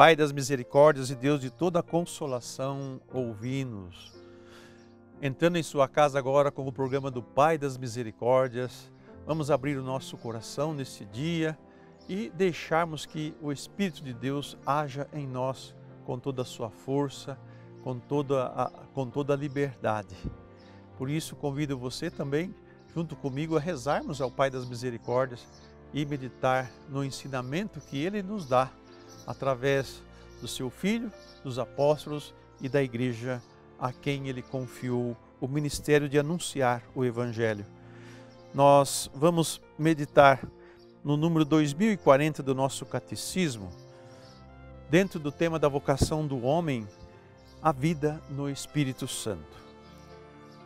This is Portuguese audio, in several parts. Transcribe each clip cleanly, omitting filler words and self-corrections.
Pai das misericórdias e Deus de toda a consolação, ouvi-nos. Entrando em sua casa agora com o programa do Pai das Misericórdias, vamos abrir o nosso coração nesse dia e deixarmos que o Espírito de Deus haja em nós com toda a sua força, com toda a liberdade. Por isso convido você também, junto comigo, a rezarmos ao Pai das Misericórdias e meditar no ensinamento que Ele nos dá através do seu Filho, dos apóstolos e da Igreja a quem Ele confiou o ministério de anunciar o Evangelho. Nós vamos meditar no número 2040 do nosso Catecismo, dentro do tema da vocação do homem, a vida no Espírito Santo.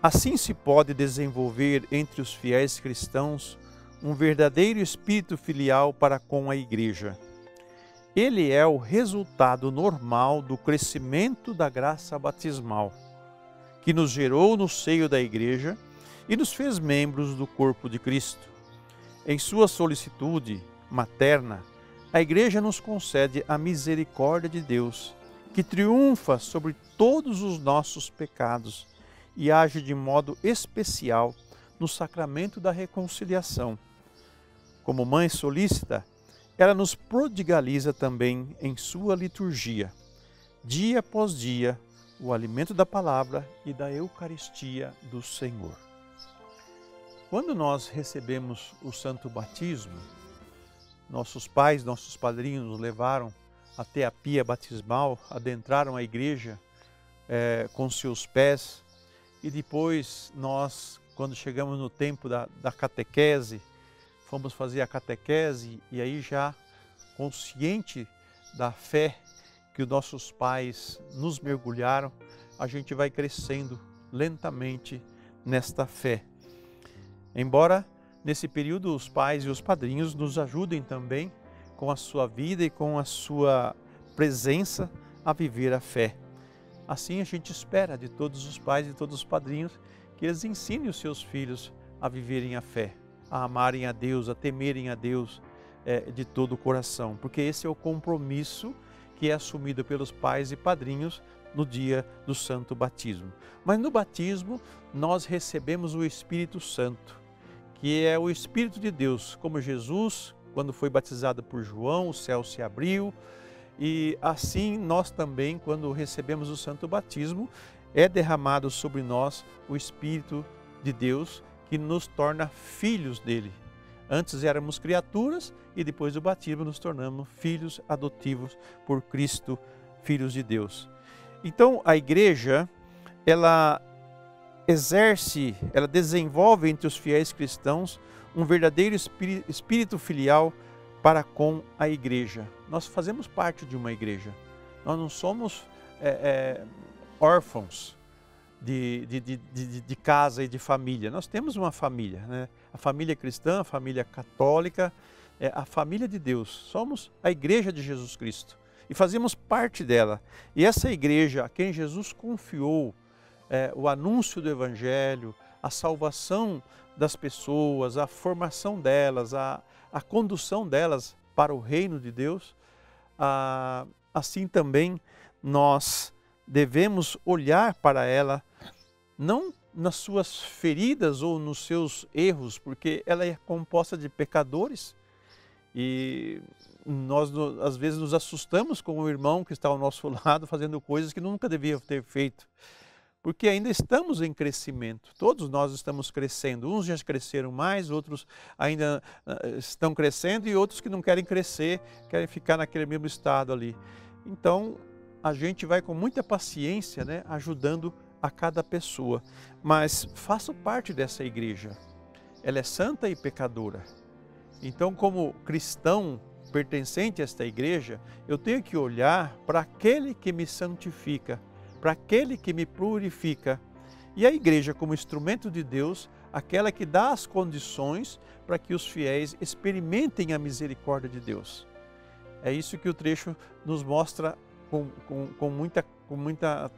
Assim se pode desenvolver entre os fiéis cristãos um verdadeiro espírito filial para com a Igreja. Ele é o resultado normal do crescimento da graça batismal, que nos gerou no seio da Igreja e nos fez membros do corpo de Cristo. Em sua solicitude materna, a Igreja nos concede a misericórdia de Deus, que triunfa sobre todos os nossos pecados e age de modo especial no sacramento da reconciliação. Como mãe solícita, ela nos prodigaliza também em sua liturgia, dia após dia, o alimento da palavra e da Eucaristia do Senhor. Quando nós recebemos o Santo Batismo, nossos pais, nossos padrinhos nos levaram até a pia batismal, adentraram a Igreja com seus pés, e depois nós, quando chegamos no tempo da catequese, vamos fazer a catequese e aí já consciente da fé que os nossos pais nos mergulharam, a gente vai crescendo lentamente nesta fé. Embora nesse período os pais e os padrinhos nos ajudem também com a sua vida e com a sua presença a viver a fé. Assim a gente espera de todos os pais e de todos os padrinhos que eles ensinem os seus filhos a viverem a fé, a amarem a Deus, a temerem a Deus de todo o coração, porque esse é o compromisso que é assumido pelos pais e padrinhos no dia do Santo Batismo. Mas no batismo nós recebemos o Espírito Santo, que é o Espírito de Deus, como Jesus, quando foi batizado por João, o céu se abriu, e assim nós também, quando recebemos o Santo Batismo, é derramado sobre nós o Espírito de Deus, que nos torna filhos dele. Antes éramos criaturas e depois do batismo nos tornamos filhos adotivos por Cristo, filhos de Deus. Então a Igreja, ela exerce, ela desenvolve entre os fiéis cristãos um verdadeiro espírito filial para com a Igreja. Nós fazemos parte de uma Igreja, nós não somos órfãos de casa e de família. Nós temos uma família, né? A família cristã, a família católica, a família de Deus. Somos a Igreja de Jesus Cristo e fazemos parte dela. E essa Igreja a quem Jesus confiou o anúncio do Evangelho, a salvação das pessoas, a formação delas, a condução delas para o reino de Deus, assim também nós devemos olhar para ela, não nas suas feridas ou nos seus erros, porque ela é composta de pecadores e nós às vezes nos assustamos com o irmão que está ao nosso lado fazendo coisas que nunca devia ter feito, porque ainda estamos em crescimento, todos nós estamos crescendo, uns já cresceram mais, outros ainda estão crescendo e outros que não querem crescer, querem ficar naquele mesmo estado ali. Então a gente vai com muita paciência, né, ajudando a cada pessoa. Mas faço parte dessa Igreja. Ela é santa e pecadora. Então, como cristão pertencente a esta Igreja, eu tenho que olhar para aquele que me santifica, para aquele que me purifica. E a Igreja, como instrumento de Deus, aquela que dá as condições para que os fiéis experimentem a misericórdia de Deus. É isso que o trecho nos mostra com muita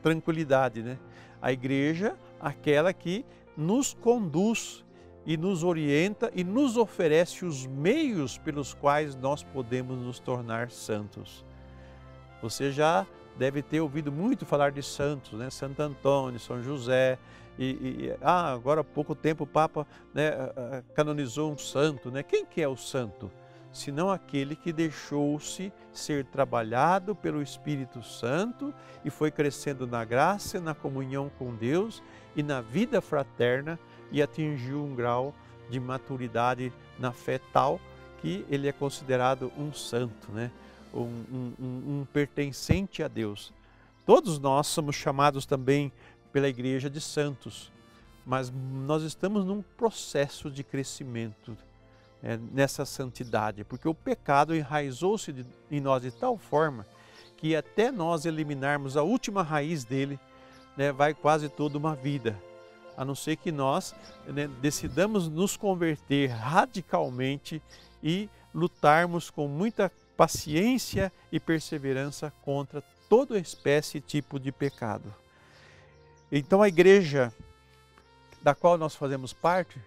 tranquilidade, né? A Igreja, aquela que nos conduz e nos orienta e nos oferece os meios pelos quais nós podemos nos tornar santos. Você já deve ter ouvido muito falar de santos, né? Santo Antônio, São José. Agora há pouco tempo o Papa, né, canonizou um santo, né? Quem que é o santo? Senão aquele que deixou-se ser trabalhado pelo Espírito Santo e foi crescendo na graça, na comunhão com Deus e na vida fraterna e atingiu um grau de maturidade na fé tal que ele é considerado um santo, né? um pertencente a Deus. Todos nós somos chamados também pela Igreja de santos, mas nós estamos num processo de crescimento nessa santidade, porque o pecado enraizou-se em nós de tal forma que até nós eliminarmos a última raiz dele, né, vai quase toda uma vida, a não ser que nós, né, decidamos nos converter radicalmente e lutarmos com muita paciência e perseverança contra toda espécie e tipo de pecado. Então a Igreja da qual nós fazemos parte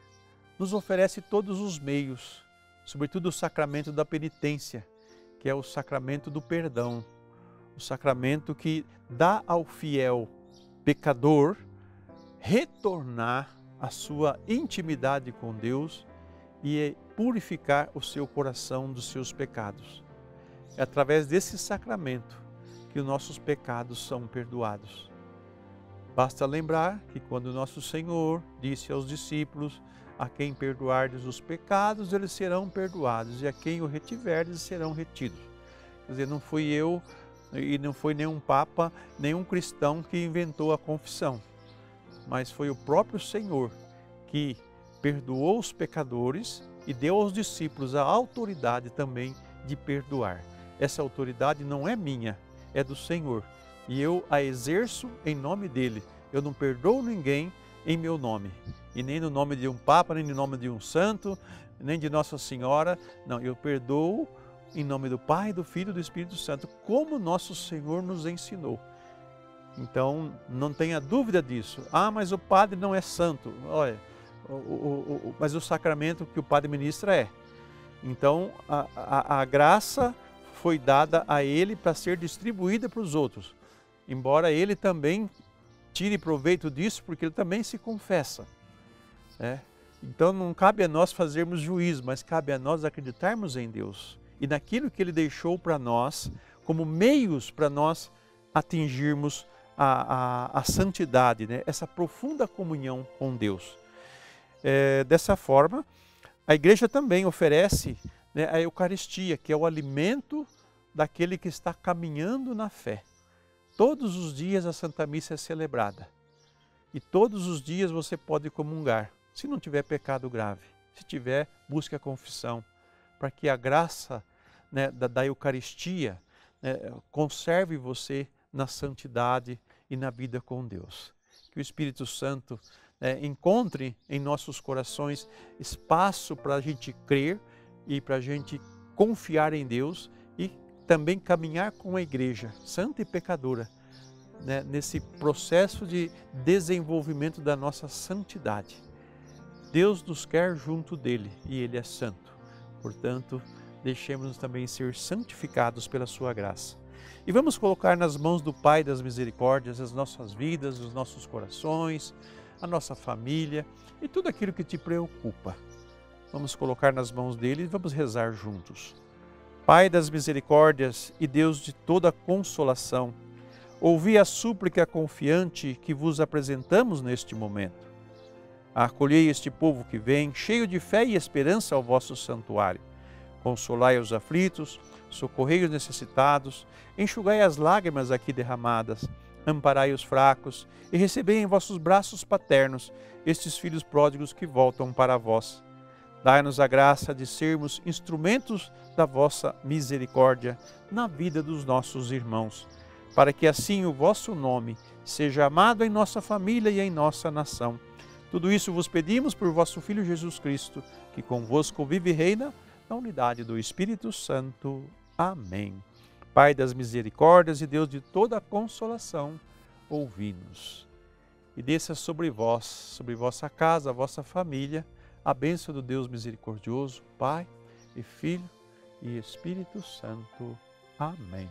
nos oferece todos os meios, sobretudo o sacramento da penitência, que é o sacramento do perdão, o sacramento que dá ao fiel pecador retornar à sua intimidade com Deus e purificar o seu coração dos seus pecados. É através desse sacramento que os nossos pecados são perdoados. Basta lembrar que quando nosso Senhor disse aos discípulos: a quem perdoardes os pecados, eles serão perdoados, e a quem o retiverdes, serão retidos. Quer dizer, não fui eu e não foi nenhum papa, nenhum cristão que inventou a confissão, mas foi o próprio Senhor que perdoou os pecadores e deu aos discípulos a autoridade também de perdoar. Essa autoridade não é minha, é do Senhor, e eu a exerço em nome dele. Eu não perdoo ninguém em meu nome, e nem no nome de um Papa, nem no nome de um santo, nem de Nossa Senhora. Não, eu perdoo em nome do Pai, do Filho e do Espírito Santo, como Nosso Senhor nos ensinou. Então, não tenha dúvida disso. Ah, mas o padre não é santo. Olha, mas o sacramento que o padre ministra é. Então, a graça foi dada a ele para ser distribuída para os outros, embora ele também tire proveito disso, porque ele também se confessa. Então não cabe a nós fazermos juízo, mas cabe a nós acreditarmos em Deus e naquilo que Ele deixou para nós, como meios para nós atingirmos a santidade, né? Essa profunda comunhão com Deus. Dessa forma, a Igreja também oferece, né, a Eucaristia, que é o alimento daquele que está caminhando na fé. Todos os dias a Santa Missa é celebrada. E todos os dias você pode comungar, se não tiver pecado grave. Se tiver, busque a confissão, para que a graça, né, da Eucaristia, né, conserve você na santidade e na vida com Deus. Que o Espírito Santo, né, encontre em nossos corações espaço para a gente crer e para a gente confiar em Deus e também caminhar com a Igreja, santa e pecadora, né, nesse processo de desenvolvimento da nossa santidade. Deus nos quer junto dele e ele é santo. Portanto, deixemos-nos também ser santificados pela sua graça. E vamos colocar nas mãos do Pai das Misericórdias as nossas vidas, os nossos corações, a nossa família e tudo aquilo que te preocupa. Vamos colocar nas mãos dele e vamos rezar juntos. Pai das Misericórdias e Deus de toda consolação, ouvi a súplica confiante que vos apresentamos neste momento. Acolhei este povo que vem, cheio de fé e esperança, ao vosso santuário. Consolai os aflitos, socorrei os necessitados, enxugai as lágrimas aqui derramadas, amparai os fracos e recebei em vossos braços paternos estes filhos pródigos que voltam para vós. Dai-nos a graça de sermos instrumentos da vossa misericórdia na vida dos nossos irmãos, para que assim o vosso nome seja amado em nossa família e em nossa nação. Tudo isso vos pedimos por vosso Filho Jesus Cristo, que convosco vive e reina na unidade do Espírito Santo. Amém. Pai das misericórdias e Deus de toda a consolação, ouvi-nos. E desça sobre vós, sobre vossa casa, vossa família, a bênção do Deus misericordioso, Pai e Filho e Espírito Santo. Amém.